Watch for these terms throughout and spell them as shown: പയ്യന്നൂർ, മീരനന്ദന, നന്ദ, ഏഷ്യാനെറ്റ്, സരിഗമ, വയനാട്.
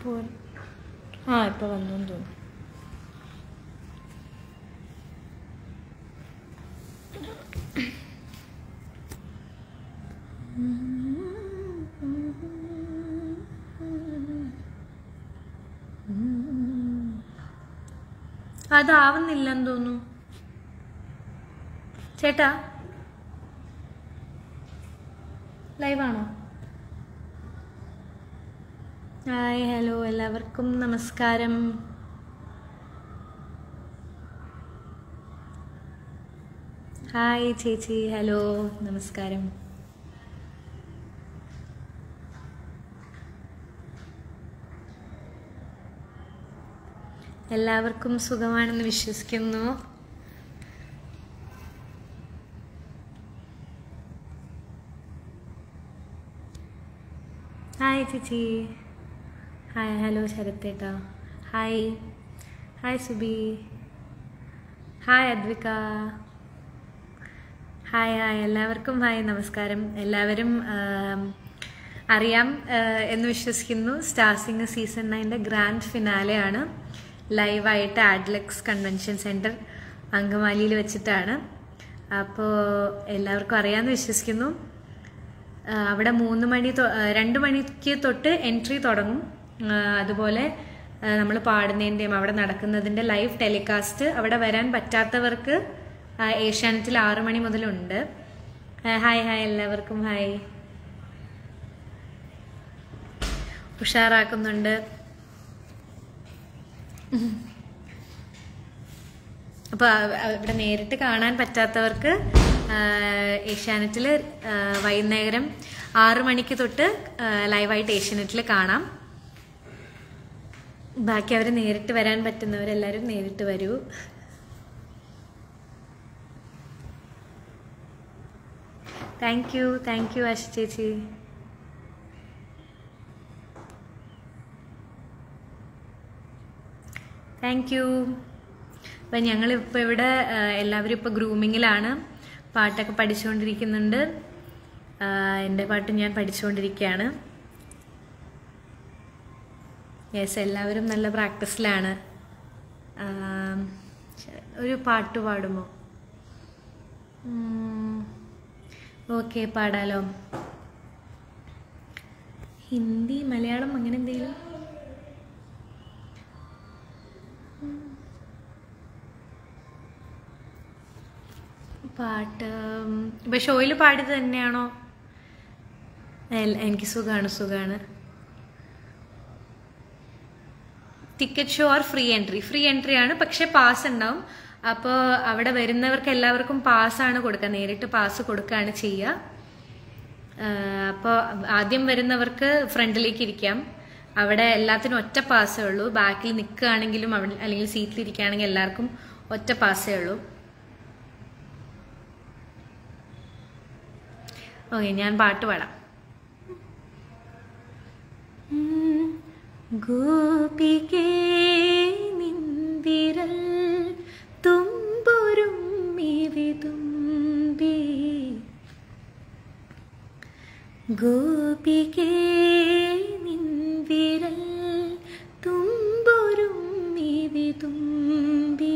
हाँ इन अदावन चेटा लाइव हाय हेलो एल्लावर्क्कुम नमस्कारम हाय चेची हेलो नमस्कारम എല്ലാവർക്കും സുഖമാണെന്ന് വിശ്വസിക്കുന്നു ഹായ് ചിച്ചി ഹായ് ഹലോ ശരത്തേട്ടാ hi hi Subi hi Advika hi hi എല്ലാവർക്കും ഹായ് നമസ്കാരം എല്ലാവരും അറിയാം എന്ന് വിശ്വസിക്കുന്നു സ്റ്റാർ സിംഗർ സീസൺ 9 ന്റെ ഗ്രാൻഡ് ഫിനാലെ ആണ് live Adlux convention centre Angamaly वच्चिट्टाण अब एल्लावर्क्कुम विश्वसिक्कुन्नु अवडे 2 मणिक्कु तोट्ट एंट्री तुडंगुम अदुपोले नम्मल पाडुन्नतिन्टेयुम अवडे नडक्कुन्नतिन्टे लाइव टेलिकास्ट अवडे वरान पट्टात्तवर्क्क एष्यानेट्टिल 6 मणि मुतलुंड हाय हाय एल्लावर्क्कुम हाय उषाराक्कुन्नुंड अब इवे नेरिट्ट काणान पट्टात्तवर्क्क एष्यानेट्टिल वैकुन्नेरम 6 मणिक्क तोट्ट लाइव आयिट्ट एष्यानेट्टिल काणाम बाकी अवर नेरिट्ट वरान पट्टुन्नवर एल्लावरुम नेरिट्ट वरू थैंक यू आशा चेची थैंक यू अब या एल ग्रूमिंग पाटे पढ़चों ए पाट या पढ़चों यस ना प्राक्टीस और पाट पाड़ो ओके पाड़ो हिंदी मलयालम अगले പാട്ട് ഷോയിൽ പാടിയത് തന്നെയാണോ എനിക്ക് സുഖാണ് ticket show or free entry ആണ് പക്ഷേ പാസ് ഉണ്ടാവും അപ്പോൾ അവിടെ വരുന്നവർക്ക് എല്ലാവർക്കും പാസ് ആണ് കൊടുക്കുക നേരിട്ട് പാസ് കൊടുക്കാനാണ് ചെയ്യുക അപ്പോൾ ആദ്യം വരുന്നവർക്ക് ഫ്രണ്ടിലേക്ക് ഇരിക്കാം അവിടെ എല്ലാത്തിനും ഒറ്റ പാസേ ഉള്ളൂ ബാക്കിൽ നിൽക്കാണെങ്കിലും അല്ലെങ്കിൽ സീറ്റിൽ ഇരിക്കാണെങ്കിൽ എല്ലാവർക്കും ഒറ്റ പാസേ ഉള്ളൂ ओके ഞാൻ പാട്ട് പാടാം ഗോപികേ നിന്ദിരൽ തുമ്പുരും മിവിതുമ്പി ഗോപികേ നിന്ദിരൽ തുമ്പുരും മിവിതുമ്പി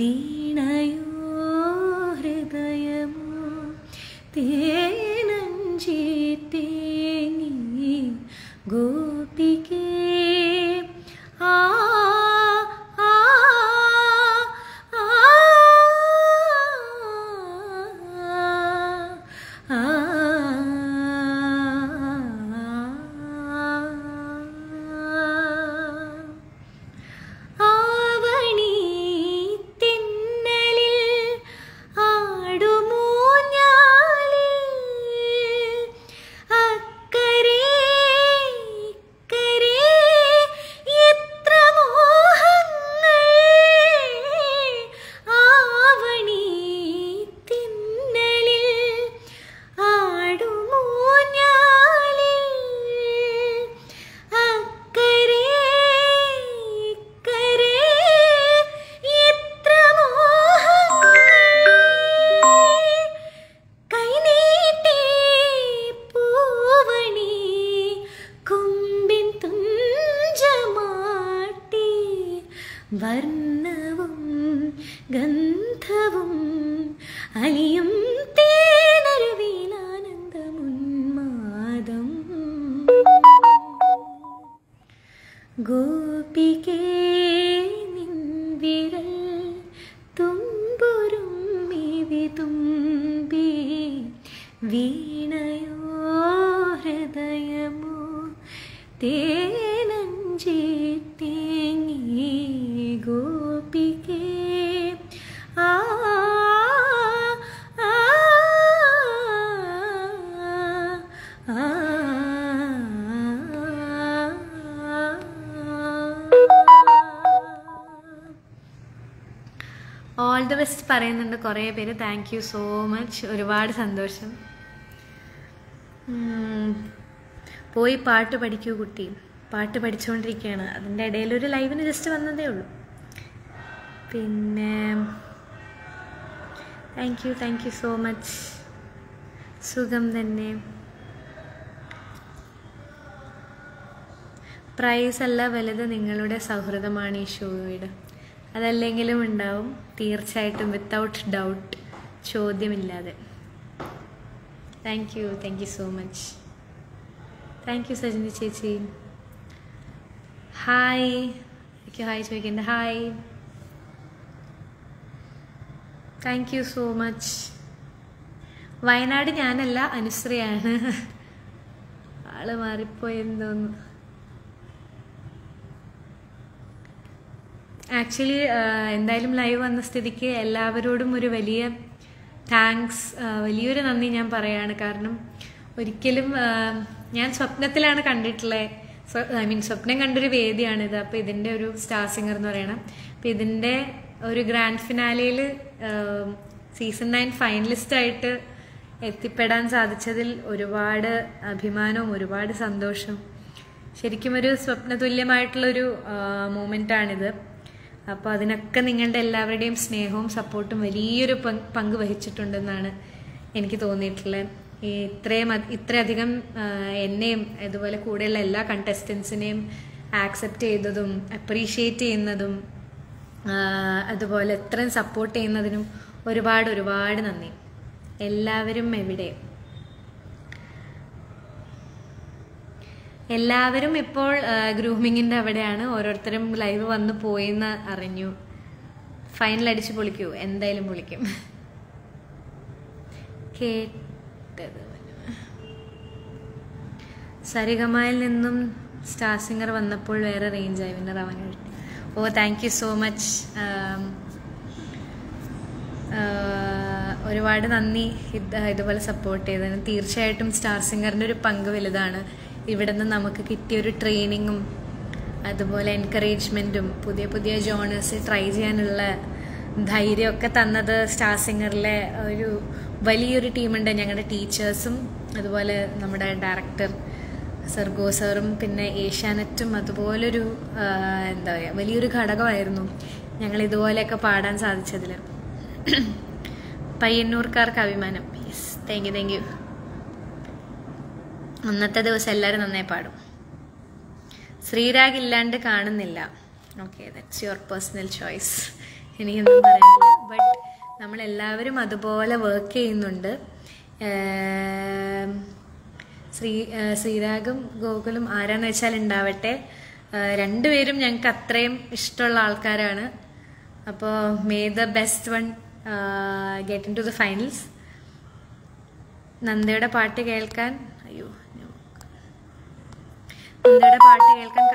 വീണയോ ഹൃദയമോ तेनंजी तेनी गोपिके വർണ്ണവും ഗന്ധവും അലിയും തേനരുവിൽ ആനന്ദമുന്മാദം ഗോപികേ നിൻ വിരൽ തുമ്പുരും മിഴി തുമ്പി വീണയോ ഹൃദയമോ തേനഞ്ചിത്തേങ്ങി ഗോപികേ ആ ऑल द बेस्ट പറയുന്നുണ്ട് കുറേ പേര്. താങ്ക് യു സോ മച്ച്, ഒരുപാട് സന്തോഷം. പോയി പാട്ട് പഠിക്കൂ കുട്ടി, പാട്ട് പഠിച്ചുകൊണ്ടിരിക്കുകയാണ്, അതിൻ്റെ ഇടയിലൊരു ലൈവിന് ജസ്റ്റ് വന്നതേ ഉള്ളൂ. പിന്നെ താങ്ക് യു സോ മച്ച്. സുഖം തന്നെ. പ്രൈസ് അല്ല വലുത്, നിങ്ങളുടെ സൗഹൃദമാണ് ഈ ഷോയുടെ. അതല്ലെങ്കിലും ഉണ്ടാവും തീർച്ചയായിട്ടും, വിത്തൗട്ട് ഡൗട്ട്, ചോദ്യമില്ലാതെ. Thank you so much. Thank you Sajini ചേച്ചി. ഹായ്, എനിക്ക് ഹായ് ചോദിക്കുന്നുണ്ട്. Hi, thank you so much. വയനാട് ഞാനല്ല, അനുശ്രീയാണ്. ആള് മാറിപ്പോയെന്ന് തോന്നുന്നു. ആക്ച്വലി എന്തായാലും ലൈവ് വന്ന സ്ഥിതിക്ക് എല്ലാവരോടും ഒരു വലിയ താങ്ക്സ്, വലിയൊരു നന്ദി ഞാൻ പറയുകയാണ്. കാരണം ഒരിക്കലും ഞാൻ സ്വപ്നത്തിലാണ് കണ്ടിട്ടുള്ളത്, ഐ മീൻ സ്വപ്നം കണ്ടൊരു വേദിയാണിത്. അപ്പോൾ ഇതിൻ്റെ ഒരു സ്റ്റാർ സിംഗർ എന്ന് പറയണം. അപ്പോൾ ഇതിൻ്റെ ഒരു ഗ്രാൻഡ് ഫിനാലയിൽ സീസൺ 9 ഫൈനലിസ്റ്റായിട്ട് എത്തിപ്പെടാൻ സാധിച്ചതിൽ ഒരുപാട് അഭിമാനവും ഒരുപാട് സന്തോഷവും. ശരിക്കും ഒരു സ്വപ്നതുല്യമായിട്ടുള്ളൊരു മൂമെൻ്റാണിത്. അപ്പോൾ അതിനൊക്കെ നിങ്ങളുടെ എല്ലാവരുടെയും സ്നേഹവും സപ്പോർട്ടും വലിയൊരു പങ്ക് വഹിച്ചിട്ടുണ്ടെന്നാണ് എനിക്ക് തോന്നിയിട്ടുള്ളത്. ഇത്രയധികം എന്നെയും അതുപോലെ കൂടെയുള്ള എല്ലാ കണ്ടസ്റ്റൻസിനെയും ആക്സെപ്റ്റ് ചെയ്തതും അപ്രീഷിയേറ്റ് ചെയ്യുന്നതും അതുപോലെ ഇത്രയും സപ്പോർട്ട് ചെയ്യുന്നതിനും ഒരുപാട് ഒരുപാട് നന്ദി. എല്ലാവരും എവിടെ? എല്ലാവരും ഇപ്പോൾ ഗ്രൂമിങ്ങിൻ്റെ അവിടെയാണ്. ഓരോരുത്തരും ലൈവ് വന്ന് പോയെന്ന് അറിഞ്ഞു. ഫൈനൽ അടിച്ച് പൊളിക്കൂ, എന്തായാലും പൊളിക്കും. കേട്ടത് സരിഗമയിൽ നിന്നും സ്റ്റാർ സിംഗർ വന്നപ്പോൾ വേറെ റേഞ്ചായി വിന്നർ ആവാൻ കഴിഞ്ഞു. ഓ, താങ്ക് യു സോ മച്ച്, ഒരുപാട് നന്ദി ഇതുപോലെ സപ്പോർട്ട് ചെയ്തതിന്. തീർച്ചയായിട്ടും സ്റ്റാർ സിംഗറിൻ്റെ ഒരു പങ്ക് വലുതാണ്. ഇവിടെ നിന്ന് നമുക്ക് കിട്ടിയൊരു ട്രെയിനിങ്ങും അതുപോലെ എൻകറേജ്മെൻറ്റും പുതിയ പുതിയ ജോണേഴ്സ് ട്രൈ ചെയ്യാനുള്ള ധൈര്യമൊക്കെ തന്നത് സ്റ്റാർ സിംഗറിലെ ഒരു വലിയൊരു ടീമുണ്ട്. ഞങ്ങളുടെ ടീച്ചേഴ്സും അതുപോലെ നമ്മുടെ ഡയറക്ടർ സർഗോ സാറും പിന്നെ ഏഷ്യാനെറ്റും അതുപോലൊരു എന്താ പറയുക വലിയൊരു ഘടകമായിരുന്നു ഞങ്ങൾ ഇതുപോലെയൊക്കെ പാടാൻ സാധിച്ചതിൽ. പയ്യന്നൂർക്കാർക്ക് അഭിമാനം. Yes, thank you. അന്നത്തെ ദിവസം എല്ലാവരും നന്നായി പാടും. ശ്രീരാഗ് ഇല്ലാണ്ട് കാണുന്നില്ല. Okay, that's your personal choice, എനിക്കൊന്നും പറയാനില്ല. ബട്ട് നമ്മളെല്ലാവരും അതുപോലെ വർക്ക് ചെയ്യുന്നുണ്ട്. ശ്രീരാഗും ഗോകുലും ആരാന്ന് വെച്ചാൽ ഉണ്ടാവട്ടെ, രണ്ടുപേരും ഞങ്ങൾക്ക് അത്രയും ഇഷ്ടമുള്ള ആൾക്കാരാണ്. അപ്പോൾ may the best one get in to the finals. നന്ദയുടെ പാട്ട് കേൾക്കാൻ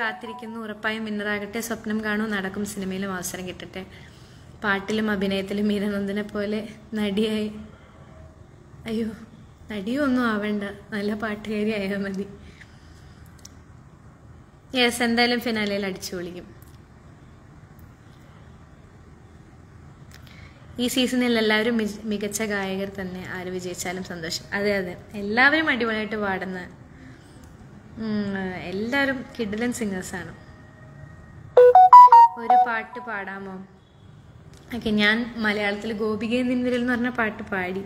കാത്തിരിക്കുന്നു. ഉറപ്പായും വിന്നറാകട്ടെ. സ്വപ്നം കാണൂ, നടക്കും. സിനിമയിലും അവസരം കിട്ടട്ടെ. പാട്ടിലും അഭിനയത്തിലും മീരനന്ദനെ പോലെ നടിയായി. അയ്യോ, നടിയോ ഒന്നും ആവേണ്ട, നല്ല പാട്ടുകാരി ആയാൽ മതി. യെസ്, എന്തായാലും ഫിനാലയിൽ അടിച്ചു പൊളിക്കും. ഈ സീസണിൽ എല്ലാവരും മികച്ച ഗായകർ തന്നെ, ആര് വിജയിച്ചാലും സന്തോഷം. അതെ, എല്ലാവരും അടിപൊളിയായിട്ട് പാടുന്ന എല്ലാവരും കിഡിലൻ സിംഗേഴ്സാണ്. ഒരു പാട്ട് പാടാമോ? ഓക്കെ, ഞാൻ മലയാളത്തിൽ ഗോപികേ നിൻ വിരൽ എന്ന് പറഞ്ഞ പാട്ട് പാടി.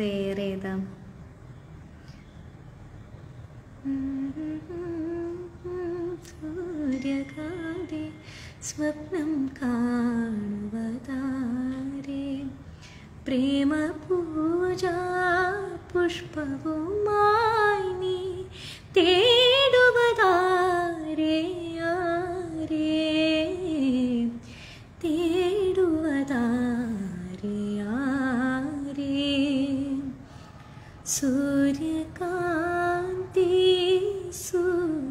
വേറെ ഏതാ? സ്വപ്നം കാണുവതാരേ പ്രേമ പൂജാ പുഷ്പവുമായി നീ തേടുവതാരേ ആരേ തേടുവതാരേ ആരേ സൂര്യകാന്തി സൂര്യകാന്തി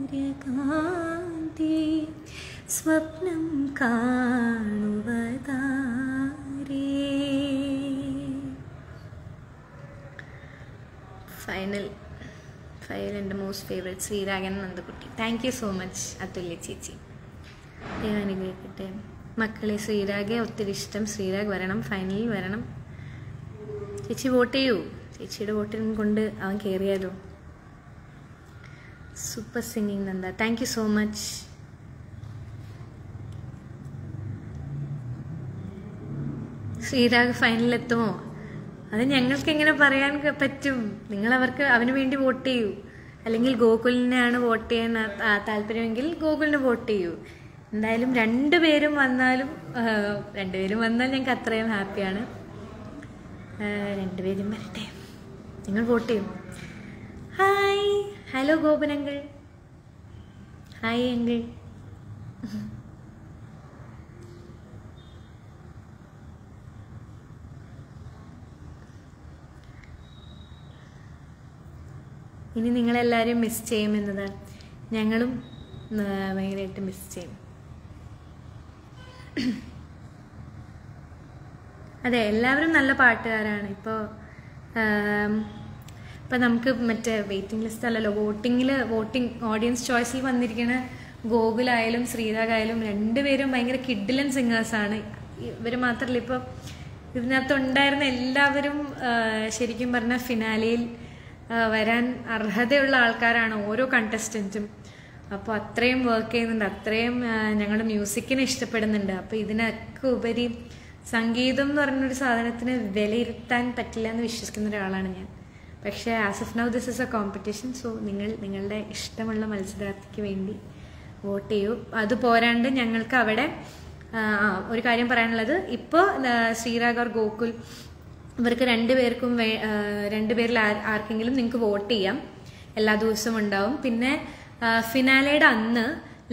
സ്വപ്നം കാണുവതാരേ ഫൈനൽ എൻ്റെ most favourite ശ്രീരാഗൻ നന്ദകുട്ടി. Thank you so much Athulya ചേച്ചി, ദൈവം അനുഗ്രഹിക്കട്ടെ. മക്കളെ ശ്രീരാഗെ ഒത്തിരി ഇഷ്ടം, ശ്രീരാഗ് വരണം, ഫൈനലിൽ വരണം. ചേച്ചി വോട്ട് ചെയ്യൂ, ചേച്ചിയുടെ വോട്ടിനും കൊണ്ട് അവൻ കയറിയാലോ. Super singing നന്ദ, thank you so much. Sreerag ഫൈനലിലെത്തുമോ അത് ഞങ്ങൾക്കെങ്ങനെ പറയാൻ പറ്റും? നിങ്ങളവർക്ക് അവന് വേണ്ടി വോട്ട് ചെയ്യൂ, അല്ലെങ്കിൽ ഗോകുലിനെയാണ് വോട്ട് ചെയ്യാൻ താല്പര്യമെങ്കിൽ ഗോകുലിന് വോട്ട് ചെയ്യൂ. എന്തായാലും രണ്ടുപേരും വന്നാൽ ഞങ്ങൾക്ക് അത്രയും ഹാപ്പിയാണ്. രണ്ടുപേരും വരട്ടെ, നിങ്ങൾ വോട്ട് ചെയ്യും. Hi, hello Gopan uncle, hi uncle. ഇനി നിങ്ങളെല്ലാവരും മിസ് ചെയ്യുമെന്നതാണ്, ഞങ്ങളും ഭയങ്കരമായിട്ട് മിസ് ചെയ്യും. അതെ, എല്ലാവരും നല്ല പാട്ടുകാരാണ്. ഇപ്പോൾ നമുക്ക് മറ്റേ വെയിറ്റിംഗ് ലിസ്റ്റ് അല്ലല്ലോ, വോട്ടിംഗ് ഓഡിയൻസ് ചോയ്സിൽ വന്നിരിക്കുന്ന ഗോകുലായാലും ശ്രീരാഗായാലും രണ്ടുപേരും ഭയങ്കര കിഡിലൻ സിംഗേഴ്സാണ്. ഇവർ മാത്രമല്ല, ഇപ്പോൾ ഇതിനകത്തുണ്ടായിരുന്ന എല്ലാവരും ശരിക്കും പറഞ്ഞാൽ ഫിനാലിയിൽ വരാൻ അർഹതയുള്ള ആൾക്കാരാണ് ഓരോ കണ്ടസ്റ്റൻറ്റും. അപ്പോൾ അത്രയും വർക്ക് ചെയ്യുന്നുണ്ട്, അത്രയും ഞങ്ങളുടെ മ്യൂസിക്കിനെ ഇഷ്ടപ്പെടുന്നുണ്ട്. അപ്പോൾ ഇതിനൊക്കെ ഉപരി സംഗീതം എന്ന് പറഞ്ഞൊരു സാധനത്തിന് വിലയിരുത്താൻ പറ്റില്ല എന്ന് വിശ്വസിക്കുന്ന ഒരാളാണ് ഞാൻ. പക്ഷേ as of now this is a competition. So നിങ്ങളുടെ ഇഷ്ടമുള്ള മത്സരാർത്ഥിക്ക് വേണ്ടി വോട്ട് ചെയ്യൂ. അത് പോരാണ്ട് ഞങ്ങൾക്ക് അവിടെ ഒരു കാര്യം പറയാനുള്ളത്, ഇപ്പോൾ ശ്രീരാഗർ ഗോകുൽ ഇവർക്ക് രണ്ടുപേരിൽ ആർക്കെങ്കിലും നിങ്ങൾക്ക് വോട്ട് ചെയ്യാം, എല്ലാ ദിവസവും ഉണ്ടാവും. പിന്നെ ഫിനാലയുടെ അന്ന്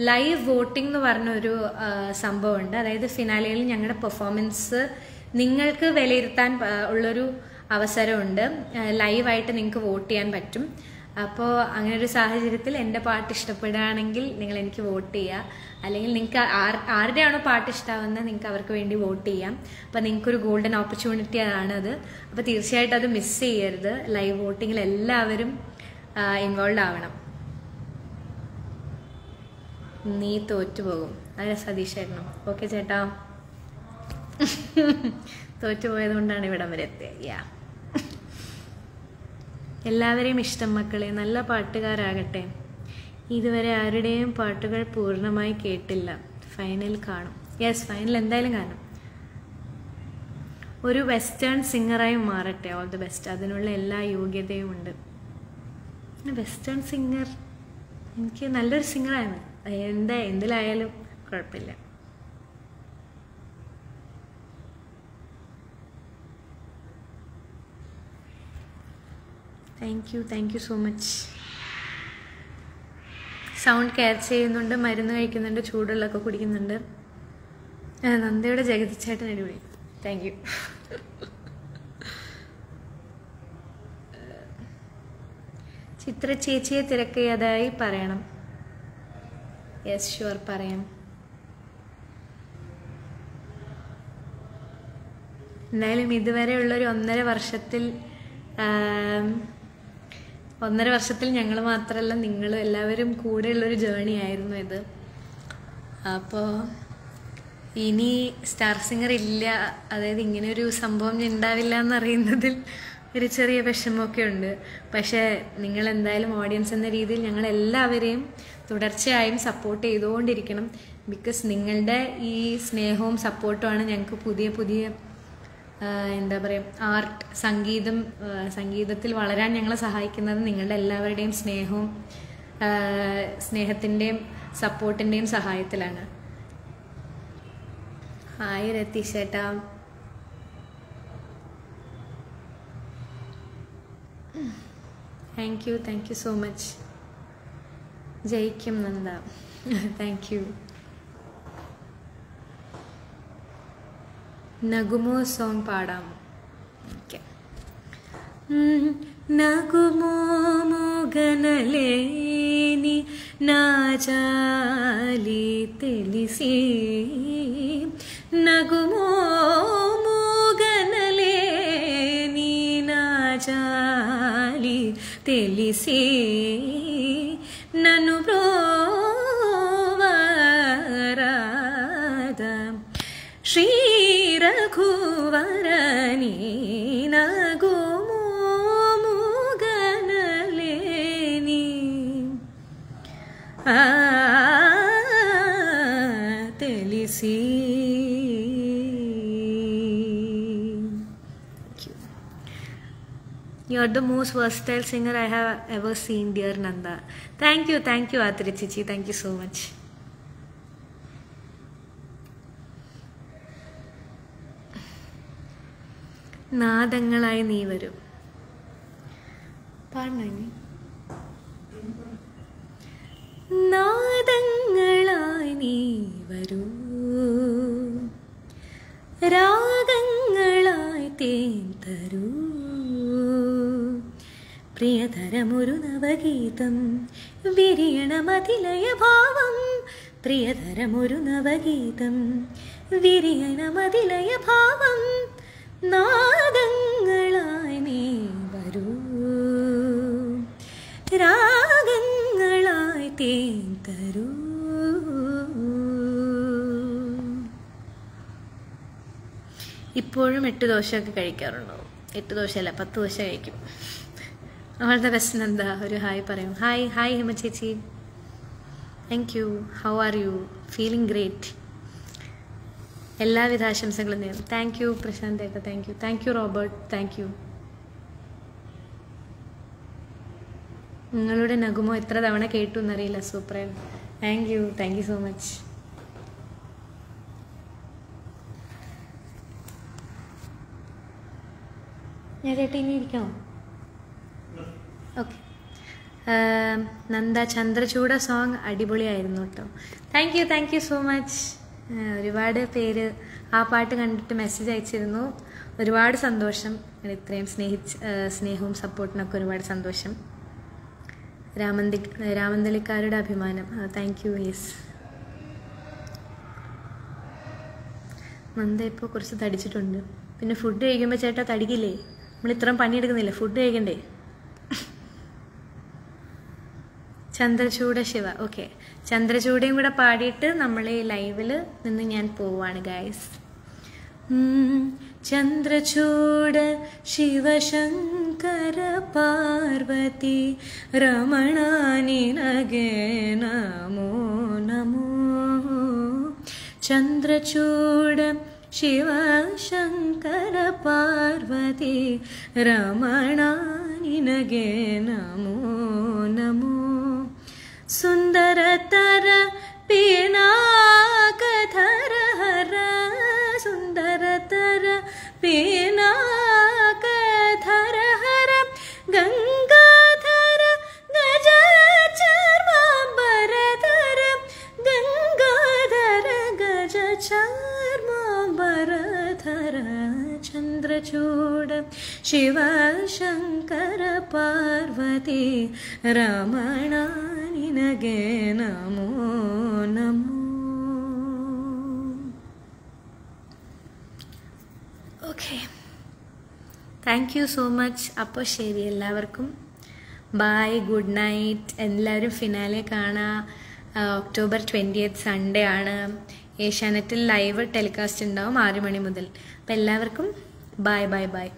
ലൈവ് വോട്ടിംഗ് എന്ന് പറഞ്ഞൊരു സംഭവമുണ്ട്. അതായത് ഫിനാലയിൽ ഞങ്ങളുടെ പെർഫോമൻസ് നിങ്ങൾക്ക് വിലയിരുത്താൻ ഉള്ളൊരു അവസരമുണ്ട്, ലൈവായിട്ട് നിങ്ങൾക്ക് വോട്ട് ചെയ്യാൻ പറ്റും. അപ്പോൾ അങ്ങനൊരു സാഹചര്യത്തിൽ എൻ്റെ പാട്ട് ഇഷ്ടപ്പെടുകയാണെങ്കിൽ നിങ്ങൾ എനിക്ക് വോട്ട് ചെയ്യുക, അല്ലെങ്കിൽ നിങ്ങൾക്ക് ആരുടെയാണോ പാട്ട് ഇഷ്ടമാവുന്നത് നിങ്ങൾക്ക് അവർക്ക് വേണ്ടി വോട്ട് ചെയ്യാം. അപ്പോൾ നിങ്ങൾക്കൊരു ഗോൾഡൻ ഓപ്പർച്യൂണിറ്റി ആണത്. അപ്പോൾ തീർച്ചയായിട്ടും അത് മിസ് ചെയ്യരുത്. ലൈവ് വോട്ടിങ്ങിൽ എല്ലാവരും ഇൻവോൾവ് ആവണം. നീ തോറ്റുപോകും, അതെ സതീഷായിരുന്നു. ഓക്കെ ചേട്ടാ, തോറ്റുപോയത് കൊണ്ടാണ് ഇവിടം വരെ എത്തിയത്. യാ, എല്ലാവരെയും ഇഷ്ടം മക്കളെ, നല്ല പാട്ടുകാരാകട്ടെ. ഇതുവരെ ആരുടെയും പാട്ടുകൾ പൂർണ്ണമായി കേട്ടില്ല, ഫൈനൽ കാണും. യെസ്, ഫൈനൽ എന്തായാലും കാണും. ഒരു വെസ്റ്റേൺ സിംഗറായി മാറട്ടെ, ഓൾ ദി ബെസ്റ്റ്. അതിനുള്ള എല്ലാ യോഗ്യതയും ഉണ്ട്. വെസ്റ്റേൺ സിംഗർ എനിക്ക് നല്ലൊരു സിംഗറാണ്, എന്തിലായാലും കുഴപ്പമില്ല. Thank you so much. Sound care ചെയ്യുന്നുണ്ട്, മരുന്ന് കഴിക്കുന്നുണ്ട്, ചൂടുള്ളൊക്കെ കുടിക്കുന്നുണ്ട്. നന്ദയുടെ ജഗതിച്ചേട്ടൻ അടിപൊളി, താങ്ക് യു. ചിത്ര ചേച്ചിയെ തിരക്കിയതായി പറയണം. യെസ് ഷുവർ, പറയാം. എന്തായാലും ഇതുവരെയുള്ളൊരു ഒന്നര വർഷത്തിൽ ഞങ്ങൾ മാത്രമല്ല നിങ്ങൾ എല്ലാവരും കൂടെയുള്ളൊരു ജേണി ആയിരുന്നു ഇത്. അപ്പോൾ ഇനി സ്റ്റാർ സിംഗർ ഇല്ല, അതായത് ഇങ്ങനെയൊരു സംഭവം ഉണ്ടാവില്ല എന്നറിയുന്നതിൽ ഒരു ചെറിയ വിഷമമൊക്കെ ഉണ്ട്. പക്ഷേ നിങ്ങളെന്തായാലും ഓഡിയൻസ് എന്ന രീതിയിൽ ഞങ്ങളെല്ലാവരെയും തുടർച്ചയായും സപ്പോർട്ട് ചെയ്തുകൊണ്ടിരിക്കണം. ബിക്കോസ് നിങ്ങളുടെ ഈ സ്നേഹവും സപ്പോർട്ടുമാണ് ഞങ്ങൾക്ക് പുതിയ പുതിയ എന്താ പറയുക ആർട്ട് സംഗീതത്തിൽ വളരാൻ ഞങ്ങളെ സഹായിക്കുന്നത്. നിങ്ങളുടെ എല്ലാവരുടെയും സ്നേഹത്തിൻ്റെയും സപ്പോർട്ടിൻ്റെയും സഹായത്തിലാണ്. ഹായ് രതീഷ് ചേട്ടാ. Thank you so much. ജയിക്കും നന്ദ. Thank you. Nagumo song പാടാം. ഓക്കെ. നഗുമോ മോഗനലേനി നാജാലി തെലിസി నగుమో మోగనలేని నాజాలి తెలిసి నన్ను ప్రోవరాద శ్రీ రఘువరని నగుమో మోగనలేని ఆ తెలిసి You are the most versatile singer I have ever seen, dear Nanda. Thank you, Atirichichi. Thank you so much. നാദങ്ങളായി നീ വരും. പാടണേ. നാദങ്ങളായി നീ വരൂ. രാഗങ്ങളായി തേൻ തരൂ. പ്രിയതരമൊരു നവഗീതം വിരിയണമതിലയ ഭാവം. പ്രിയതരമൊരു നവഗീതം വിരിയണമതിലയ ഭാവം. നാദങ്ങളായി നീ വരൂ. രാഗങ്ങളായി തേൻ തരൂ. ഇപ്പോഴും 8 ദോശയൊക്കെ കഴിക്കാറുണ്ടോ? 8 ദോശയല്ല 10 ദോശ കഴിക്കും. All the best, Nanda. ഒരു ഹായ് പറയും. ഹായ് ഹിമ ചേച്ചി. Thank you. How are you? Feeling great. എല്ലാവിധ ആശംസകളും നേരും. താങ്ക് യു പ്രശാന്ത് ഏട്ട. Thank you Robert. Thank you. നിങ്ങളുടെ നഗുമോ എത്ര തവണ കേട്ടു എന്നറിയില്ല. സൂപ്പറാണ്. Thank you so much. ഞാൻ ചേട്ട ഇനി ഇരിക്കാമോ? ഓക്കെ. നന്ദ ചന്ദ്രചൂഡ സോങ് അടിപൊളിയായിരുന്നു കേട്ടോ. Thank you so much. ഒരുപാട് പേര് ആ പാട്ട് കണ്ടിട്ട് മെസ്സേജ് അയച്ചിരുന്നു. ഒരുപാട് സന്തോഷം. ഇത്രയും സ്നേഹവും സപ്പോർട്ടിനൊക്കെ ഒരുപാട് സന്തോഷം. രാമന്തലിക്കാരുടെ അഭിമാനം. Thank you. യെസ്, നന്ദ ഇപ്പോൾ കുറച്ച് തടിച്ചിട്ടുണ്ട്. പിന്നെ ഫുഡ് കഴിക്കുമ്പോൾ ചേട്ടാ തടിക്കില്ലേ? നമ്മളിത്രയും പണിയെടുക്കുന്നില്ല, ഫുഡ് കഴിക്കണ്ടേ? ചന്ദ്രചൂഡ ശിവ. ഓക്കെ, ചന്ദ്രചൂഡയും കൂടെ പാടിയിട്ട് നമ്മൾ ഈ ലൈവിൽ നിന്ന് ഞാൻ പോവാണ് ഗൈസ്. ചന്ദ്രചൂഡ ശിവശങ്കര പാർവതി രമണാനി നഗേ നമോ നമോ. ചന്ദ്രചൂഡ ശിവശങ്കര പാർവതി രമണാനി നഗേ നമോ നമോ. സുന്ദരതര പീനാകധര ഹര. സുന്ദരതര പീനാകധര ഹര. ഗംഗാധര ഗജചർമാംബരധര. ഗംഗാധര ഗജചർമാംബരധര. ചന്ദ്രചൂഡ ശിവശങ്കര പാർവതി രമണ നഗേ നമോ നമോ. Okay, thank you so much. അപ്പോൾ ശരി, എല്ലാവർക്കും ബൈ, ഗുഡ് നൈറ്റ്. എല്ലാവരും ഫിനാലെ കാണാം. ഒക്ടോബർ 20 സൺഡേ ആണ്. ഏഷ്യാനെറ്റിൽ ലൈവ് ടെലികാസ്റ്റ് ഉണ്ടാവും 6 മണി മുതൽ. അപ്പോൾ എല്ലാവർക്കും ബൈ.